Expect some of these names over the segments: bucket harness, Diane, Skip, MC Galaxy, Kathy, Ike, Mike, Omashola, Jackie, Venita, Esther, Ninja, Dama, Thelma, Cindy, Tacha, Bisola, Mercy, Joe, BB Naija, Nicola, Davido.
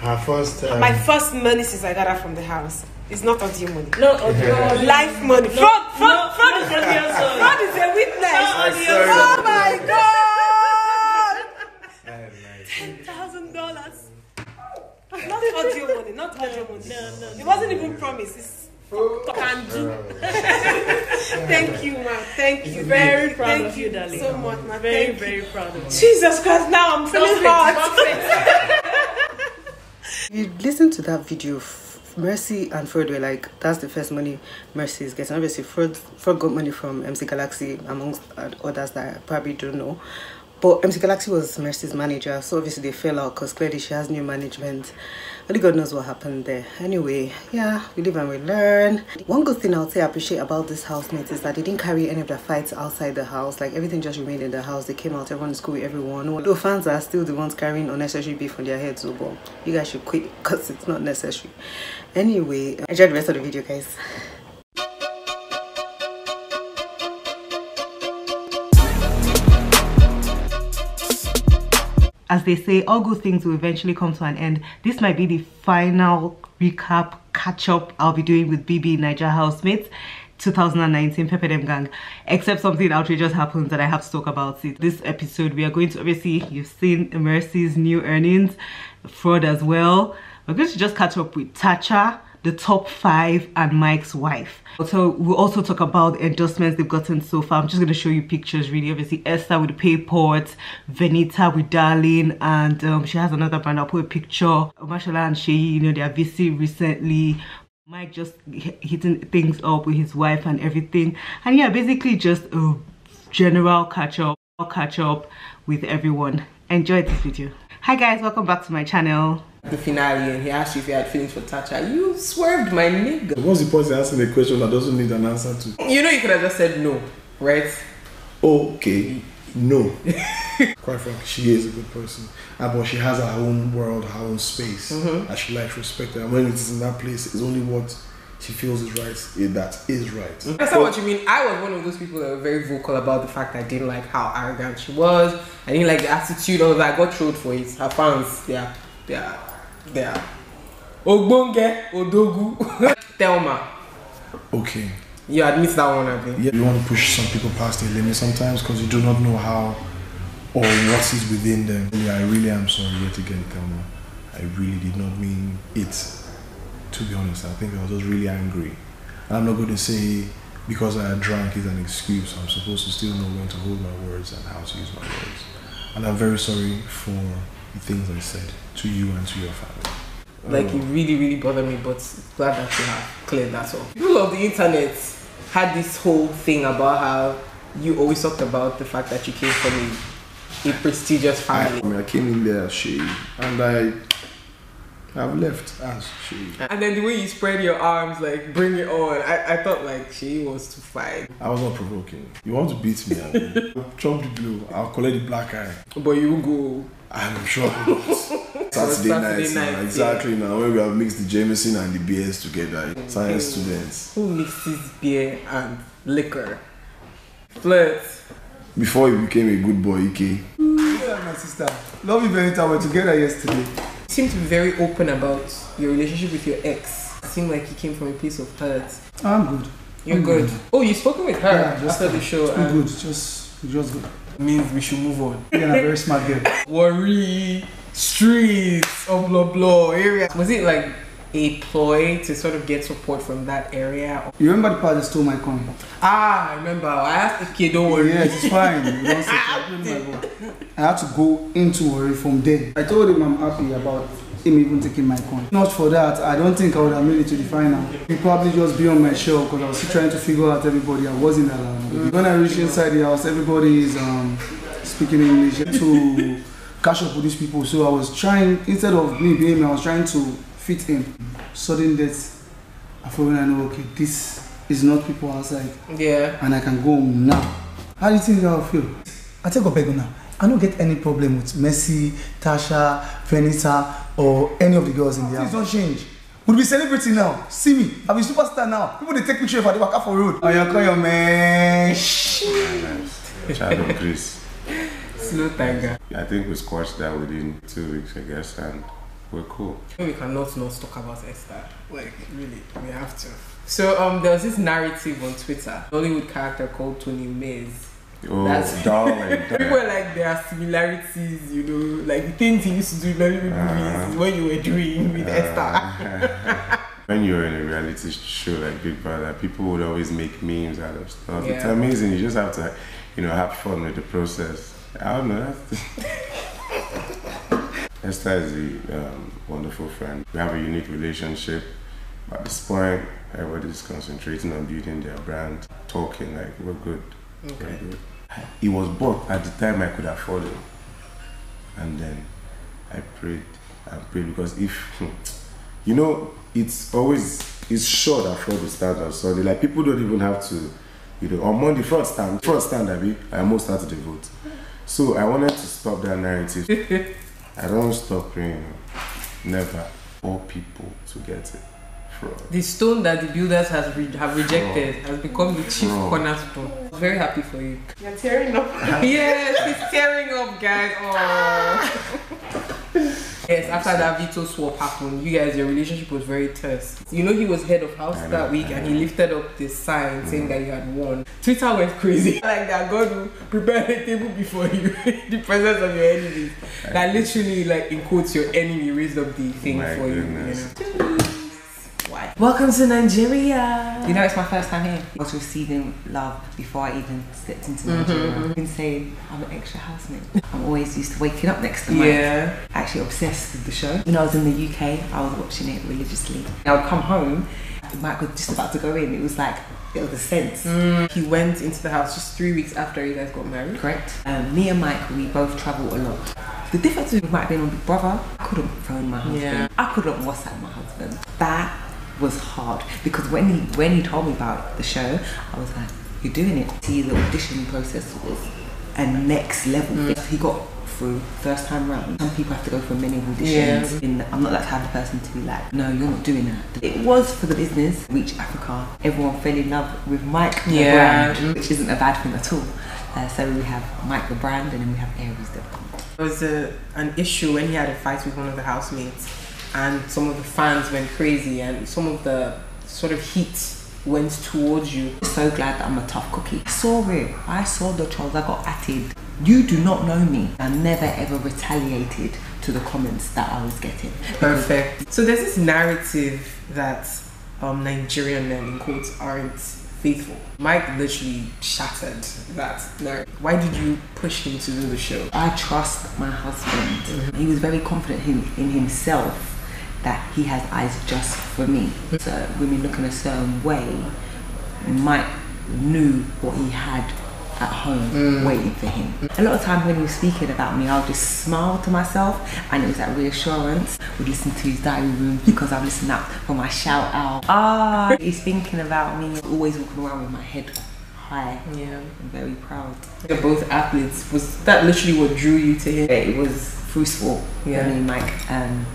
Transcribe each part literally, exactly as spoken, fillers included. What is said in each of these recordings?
Her first. Um... My first money since I got her from the house. It's not audio money. No audio. Yeah. Life money. No, Frodd, Frodd, Frodd is audio. Frodd is a witness. Oh my God! Ten thousand dollars. Not audio money. Not audio money. No, no. It wasn't even promised. It's can do. Thank you, ma'am. Thank you. Very proud of you, darling. So much, ma'am. Very, very proud of you. Jesus Christ! Now I'm feeling hot. You listen to that video. Mercy and Frodd were like, that's the first money Mercy is getting. Obviously, Frodd, Frodd got money from M C Galaxy, amongst others that I probably don't know. But M C Galaxy was Mercy's manager, so obviously they fell out because clearly she has new management. Only God knows what happened there. Anyway, yeah, we live and we learn. One good thing I would say I appreciate about this housemate is that they didn't carry any of their fights outside the house. Like, everything just remained in the house. They came out, everyone's cool with everyone. Although fans are still the ones carrying unnecessary beef on their heads, so well, you guys should quit because it's not necessary. Anyway, enjoy the rest of the video, guys. As they say, all good things will eventually come to an end. This might be the final recap, catch-up I'll be doing with B B Naija housemates two thousand nineteen Pepper Dem Gang. Except something outrageous happens that I have to talk about it. This episode, we are going to, obviously, you've seen Mercy's new earnings, Frodd as well. We're going to just catch up with Tacha, the top five, and Mike's wife. So we'll also talk about endorsements they've gotten so far. I'm just going to show you pictures, really. Obviously, Esther with the Payport, Venita with Darling, and um, she has another brand. I'll put a picture. Omashola and Sheyi, you know, they are busy recently. Mike just hitting things up with his wife and everything. And yeah, basically just a general catch-up, catch-up with everyone. Enjoy this video. Hi guys, welcome back to my channel. The finale, and he asked you if you had feelings for Tacha. You swerved, my nigga. What's the point of asking a question that doesn't need an answer to? You know, you could have just said no, right? Okay, no. Quite frankly, she is a good person, ah, but she has her own world, her own space, mm-hmm. and she likes respect. And when it's in that place, it's only what she feels is right, that is right. I understand what you mean. I was one of those people that were very vocal about the fact I didn't like how arrogant she was. I didn't like the attitude, all that. I got trolled for it. Her fans, yeah, yeah. There, Ogbonge, Odogu, Thelma. Okay. You admit that one, I think. Yeah, you want to push some people past their limit sometimes because you do not know how or what is within them. Yeah, I really am sorry yet again, Thelma. I really did not mean it. To be honest, I think I was just really angry. I'm not going to say because I drank is an excuse. I'm supposed to still know when to hold my words and how to use my words. And I'm very sorry for the things I said to you and to your family. Like, um, it really, really bothered me, but glad that you have cleared that up. People of the internet had this whole thing about how you always talked about the fact that you came from a, a prestigious family. I, I, mean, I came in there as she, and I have left as she. And then the way you spread your arms, like, bring it on, I, I thought, like, she was to fight. I was not provoking. You want to beat me, I mean. Trump the blue, I'll collect the black eye. But you go. I'm sure Saturday, Saturday night, night now, exactly yeah. Now when we have mixed the Jameson and the beers together, mm-hmm. Science students. Who mixes beer and liquor? Flirt. Before he became a good boy, Ike. Yeah, my sister. Love you, Venita. We're together yesterday. You seem to be very open about your relationship with your ex. It seemed like you came from a place of hurt. I'm good. You're I'm good. good. Oh, you spoken with her yeah, just after the show. It's good. Just, just good. Means we should move on. You're a very smart girl. Worry, streets, oh blah blah area. Was it like a ploy to sort of get support from that area? You remember the part that stole my coin? Ah, I remember. I asked Ike, don't worry. Yes, it's fine. You don't say I had to go into worry from there. I told him I'm happy about him even taking my coin. Not for that, I don't think I would have made it to the final. He probably just be on my show because I was still trying to figure out everybody. I wasn't allowed. Mm. When I reached inside the house, everybody is um, speaking English to catch up with these people. So I was trying, instead of me being, I was trying to fit in. Sudden death, I thought when I know, okay, this is not people outside. Yeah. And I can go home now. How do you think I will feel? I take a beg now. I don't get any problem with Mercy, Tacha, Venita, or any of the girls in the house. Please don't change. We'll be celebrating now. See me. I'm a superstar now. People, they take pictures if I do walk up for road. Oh, you call your man. Child of Greece. Slow tiger. I think we squashed that within two weeks, I guess, and We're cool. We cannot not talk about Esther. Like, really, we have to. So um, there was this narrative on Twitter, Hollywood character called Tony Mays. Oh, that's darling. People were like, there are similarities, you know, like the things you used to do in Hollywood uh, movies, what you were doing with uh, Esther. When you were in a reality show like Big Brother, people would always make memes out of stuff. Yeah. It's amazing. You just have to, you know, have fun with the process. I don't know. Esther is a um, wonderful friend. We have a unique relationship. At this point, everybody's concentrating on building their brand, talking like we're good. Okay. We're good. It was bought at the time I could afford it, and then I prayed and prayed because if you know, it's always it's sure that Frodd will stand on Sunday. Like people don't even have to, you know, on Monday Frodd stand, Frodd stand. I mean, I almost started the vote, so I wanted to stop that narrative. I don't stop praying, never. All people to get it. Frodd. The stone that the builders has re have rejected Frodd. has become the chief Frodd. cornerstone. I'm very happy for you. You're tearing up. Yes, he's tearing up, guys. Oh. Yes, after that veto swap happened, you guys, your relationship was very tense. You know, he was head of house know, that week, and he lifted up this sign mm. saying that you had won. Twitter went crazy. Like that God will prepare the table before you in the presence of your enemies. I that guess. Literally, like in quotes, your enemy raised up the thing My for goodness. you. you know? Welcome to Nigeria. You know, it's my first time here. I was receiving love before I even stepped into Nigeria. Mm-hmm. You can say I'm an extra housemate. I'm always used to waking up next to Mike. Yeah. Actually obsessed with the show. When I was in the U K, I was watching it religiously. I would come home, Mike was just about to go in. It was like, it was a sense. Mm. He went into the house just three weeks after you guys got married. Correct. Um, me and Mike, we both travel a lot. The difference with Mike being on Big Brother, I couldn't phone my husband. Yeah. I couldn't WhatsApp my husband. That was hard because when he when he told me about the show, I was like, "You're doing it." See, the audition process was a next level. Mm. He got through first time round. Some people have to go for many auditions. Yeah. And I'm not that type of person to be like, "No, you're not doing that." It was for the business. Reach Africa. Everyone fell in love with Mike the yeah. brand, which isn't a bad thing at all. Uh, so we have Mike the brand, and then we have Aries the brand. There was a, an issue when he had a fight with one of the housemates. And some of the fans went crazy and some of the sort of heat went towards you. I'm so glad that I'm a tough cookie. I saw it. I saw the trolls. I got atted. You do not know me. I never ever retaliated to the comments that I was getting. Perfect. So there's this narrative that um, Nigerian men in quotes aren't faithful. Mike literally shattered that narrative. Why did you push him to do the show? I trust my husband. Mm-hmm. He was very confident in, in himself. That he has eyes just for me. So women look in a certain way. Mike knew what he had at home mm. waiting for him. A lot of times when he was speaking about me, I would just smile to myself, and it was that reassurance. We'd listen to his diary room because I've listened out for my shout out. Ah, he's thinking about me. Always walking around with my head high. Yeah, I'm very proud. They're both athletes. Was that literally what drew you to him? It was through sport. Yeah, I mean, Mike. Um,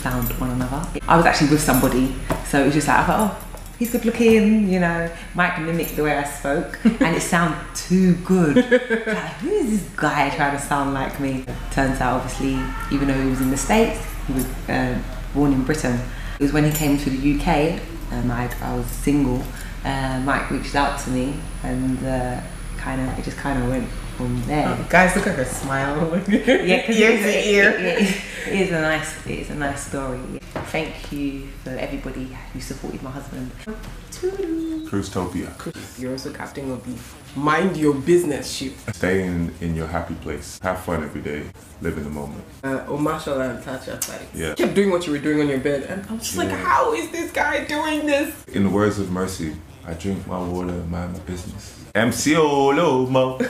found one another. I was actually with somebody, so it was just like, I thought, oh, he's good looking, you know. Mike mimicked the way I spoke, and it sounded too good. Like, who is this guy trying to sound like me? Turns out, obviously, even though he was in the States, he was uh, born in Britain. It was when he came to the U K, and I, I was single, uh, Mike reached out to me, and uh, kind of, it just kind of went from there. Oh, guys, look at her smile. Yeah, cause ear to ear. It, it, it is a nice, it is a nice story. Thank you for everybody who supported my husband. Cruisetopia. You're also captain of the Mind Your Business ship. Stay in, in your happy place. Have fun every day. Live in the moment. Uh, Omashola and Tacha fights. Yeah. Kept doing what you were doing on your bed, and I was just yeah. like, how is this guy doing this? In the words of Mercy, I drink my water, mind my business. M C Olomo,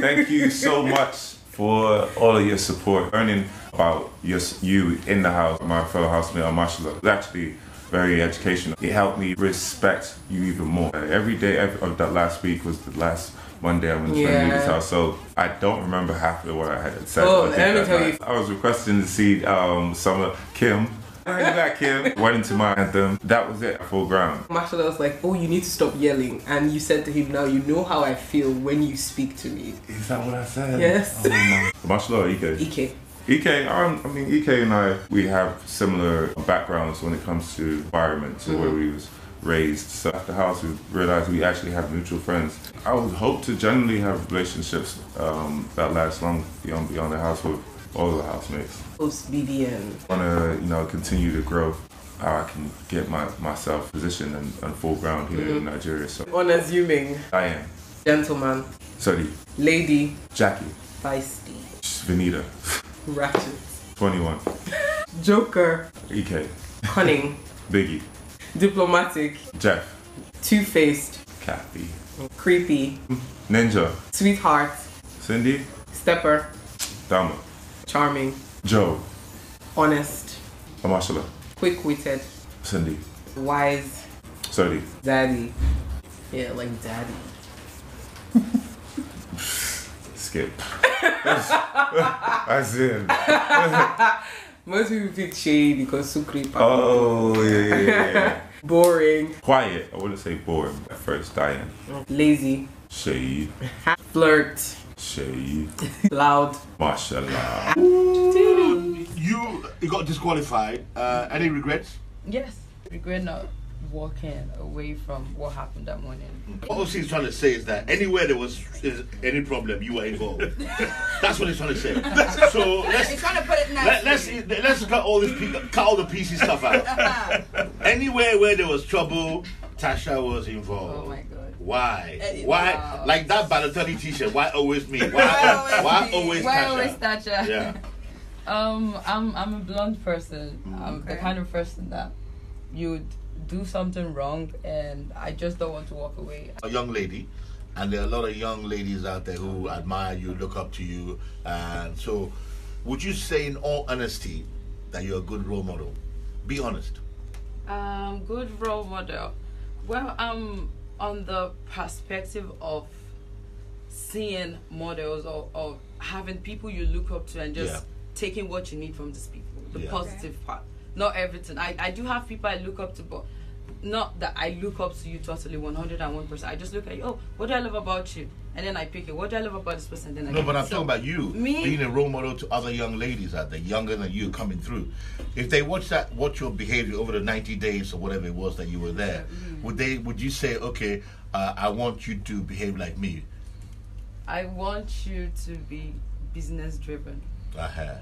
thank you so much for all of your support. Learning about your, you in the house, my fellow housemate Omashola, was actually very educational. It helped me respect you even more. Every day every, of that last week was the last Monday I went to yeah. this house, so I don't remember half of what I had said. Oh, let me tell you. I was requesting to see um, some Kim. I heard that, Kim. Went into my anthem. That was it. Full ground. Marshall was like, oh, you need to stop yelling. And you said to him, now you know how I feel when you speak to me. Is that what I said? Yes. Oh, Marshall or Ike? Ike. E K, I mean, E K and I, we have similar backgrounds when it comes to environments and mm-hmm. where we was raised. So at the house, we realized we actually have mutual friends. I would hope to generally have relationships um, that last long beyond, beyond the house with all the housemates. Post B B N. I want to, you know, continue to grow. How I can get my myself positioned and, and full ground here mm-hmm. in Nigeria. So unassuming. Diane. Gentleman. Sorry. Lady. Jackie. Feisty. Venita. Ratchet. twenty-one. Joker. E K. Cunning. Biggie. Diplomatic. Jeff. Two-faced. Kathy. Creepy. Ninja. Sweetheart. Cindy. Stepper. Dama. Charming. Joe. Honest. Omashola. Quick-witted. Cindy. Wise. Sorry. Daddy. Yeah, like daddy. Skip. That's it. Most people pick shady because so creepy. Oh, yeah, yeah, yeah. Boring. Quiet. I wouldn't say boring at first. Diane. Lazy. Shade. Flirt. Shade. Loud. Mashallah. You got disqualified. Uh, any regrets? Yes. Regret not walking away from what happened that morning. All she's trying to say is that anywhere there was is any problem, you were involved. That's what he's trying to say. So let's he's trying to put it nicely. Let, let's let's cut all this cut all the pieces stuff out. Anywhere where there was trouble, Tacha was involved. Oh my God. Why? Uh, why? Wow. Like that Balotelli T-shirt. Why always me? Why? Why always? Why always Tacha? Yeah. Um, I'm I'm a blunt person. Mm, I'm okay. The kind of person that you would do something wrong, and I just don't want to walk away. A young lady, and there are a lot of young ladies out there who admire you, look up to you, and so would you say, in all honesty, that you're a good role model? Be honest. Um, good role model. Well, I'm on the perspective of seeing models or, or having people you look up to, and just. Yeah. Taking what you need from these people, the yeah. positive okay. part, not everything. I, I do have people I look up to, but not that I look up to you totally one hundred and one percent. I just look at you, oh, what do I love about you? And then I pick it, what do I love about this person? Then I no, but I'm so, talking about you me? being a role model to other young ladies out there, younger than you, coming through. If they watch that, watch your behavior over the ninety days or whatever it was that you were there, mm-hmm. would they? Would you say, okay, uh, I want you to behave like me? I want you to be business driven. Uh-huh.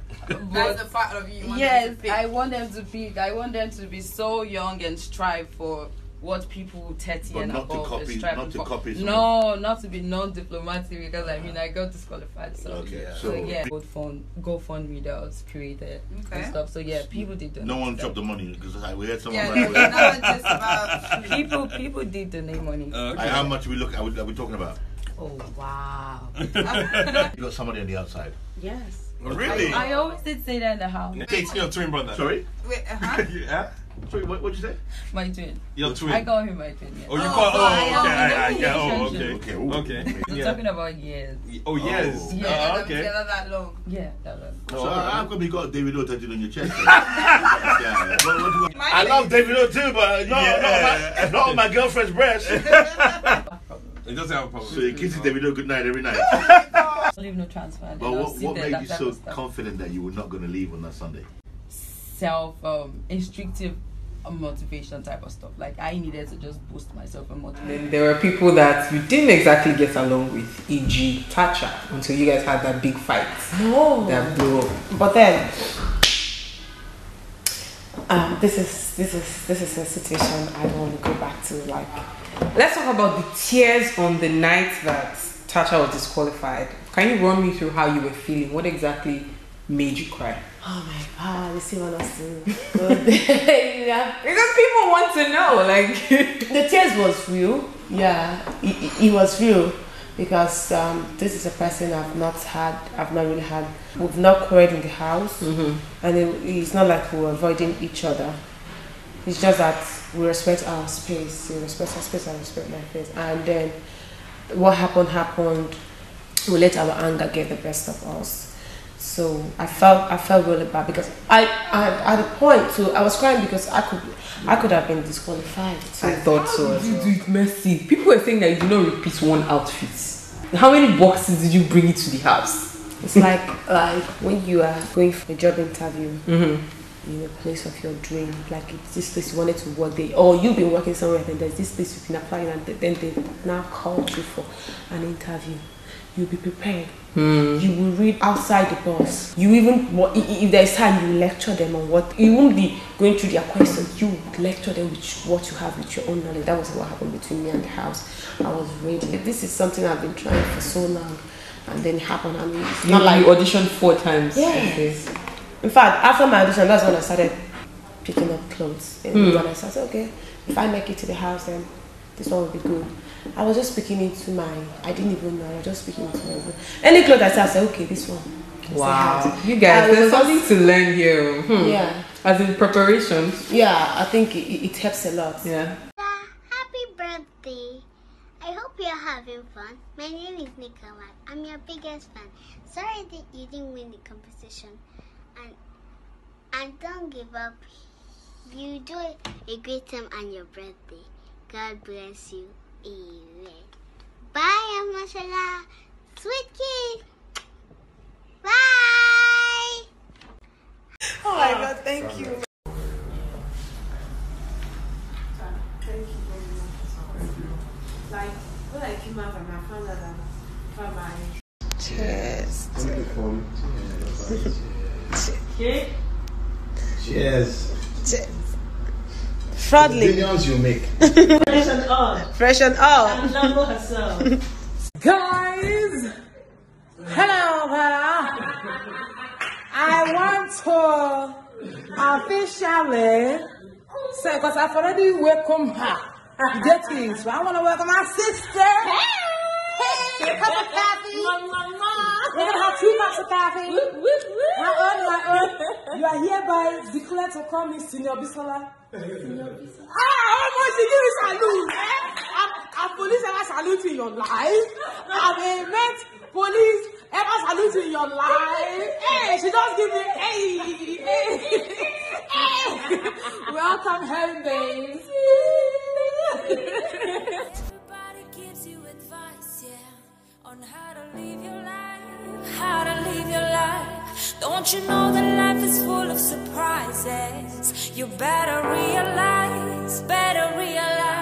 That's a part of you. you want yes, them to pick. I want them to pick. I want them to be so young and strive for what people thirty but and not above to copy, is striving not to for. Copy no, not to be non-diplomatic because uh-huh. I mean I got disqualified. So okay, yeah. So, so yeah, GoFund, GoFundMe that was created okay. and stuff. So yeah, people did. Donate no one dropped the money because we had someone. Yeah, right yeah, just people people did donate money. Uh, okay. I, how much we look? Are we, are we talking about? Oh wow! You got somebody on the outside. Yes. Oh, really? I, I always did say that in the house. It's your twin brother. Sorry? Wait, uh-huh. yeah? Sorry, what did you say? My twin. Your twin? I call him my twin, yeah. Oh, you oh, call... Oh, okay, I, I, yeah, oh, okay, okay. Ooh. Okay. We're yeah. talking about years. Oh, years. Oh. Yeah, yeah uh, okay. Together that long. Yeah, that long. So, how come you got Davido tattooed on your chest? yeah, yeah. What, what do you I love Davido too, but no, yeah. no, my, not on my girlfriend's breast. It doesn't have a problem. So you kiss Davido good night every night? Leave no transfer. But what, what made that, you that so confident that you were not going to leave on that Sunday? Self, um, instructive motivation type of stuff. Like I needed to just boost myself and motivate. Then there were people that you didn't exactly get along with, for example. Tacha, until you guys had that big fight. No. That blew up. But then, um, this is this is this is a situation I don't want to go back to. Like, let's talk about the tears on the night that Tacha was disqualified. Can you run me through how you were feeling? What exactly made you cry? Oh my God, you see what I see. yeah. Because people want to know, like... the tears was real. Yeah, it, it was real. Because um, this is a person I've not had, I've not really had. We've not quarreled in the house. Mm-hmm. And it, it's not like we're avoiding each other. It's just that we respect our space. We respect our space, I respect my space. And then what happened, happened. We let our anger get the best of us. So I felt I felt really bad because I, I at a point so I was crying because I could I could have been disqualified. So I thought how so. Did you do it, Mercy? People were saying that you do not repeat one outfit. How many boxes did you bring it to the house? It's like like when you are going for a job interview mm-hmm. in a place of your dream, like it's this place you wanted to work there, or you've been working somewhere and there's this place you've been applying, and then they now called you for an interview. You'll be prepared. Mm. You will read outside the box. You even, if there's time, you lecture them on what. You won't be going through their questions. You lecture them with what you have, with your own knowledge. That was what happened between me and the house. I was ready. This is something I've been trying for so long, and then it happened. I mean, it's not like you auditioned four times. Yes. Okay. In fact, after my audition, that's when I started picking up clothes. And mm. when I said, okay, if I make it to the house, then this one will be good. I was just speaking into my, I didn't even know, I was just speaking into my room. Any clothes I said, I said, okay, this one. Wow. You guys, there's something to learn here. Hmm. Yeah. As in preparation. Yeah, I think it, it helps a lot. Yeah. Happy birthday. I hope you're having fun. My name is Nicola. I'm your biggest fan. Sorry that you didn't win the competition. And, and don't give up. You do a great time on your birthday. God bless you. Amen. Bye, Omashola. Sweet kid. Bye. Oh my God, thank you. Thank you very much. Thank you. Like, when I came out and I found out that from my cheers. Cheers. Cheers. Cheers. Fraudly. The millions you make. Fresh and all. Fresh and all. And love herself. Guys, hello, hello. I want to officially say, because I've already welcomed her. Get it. So I want to welcome my sister. Hey, hey, a cup of coffee. We're going to have two cups of coffee. Whoop, whoop, whoop. My own, my own. You are hereby declared to call me Senior Bisola. Ah, almost you give a salute. A police ever salute in your life? Have a met police ever salute in your life? Hey, she just give me hey, hey, hey. Welcome home, babe. Everybody gives you advice, yeah, on how to live your life, how to live your life. Don't you know that life is full of surprises? You better realize, better realize.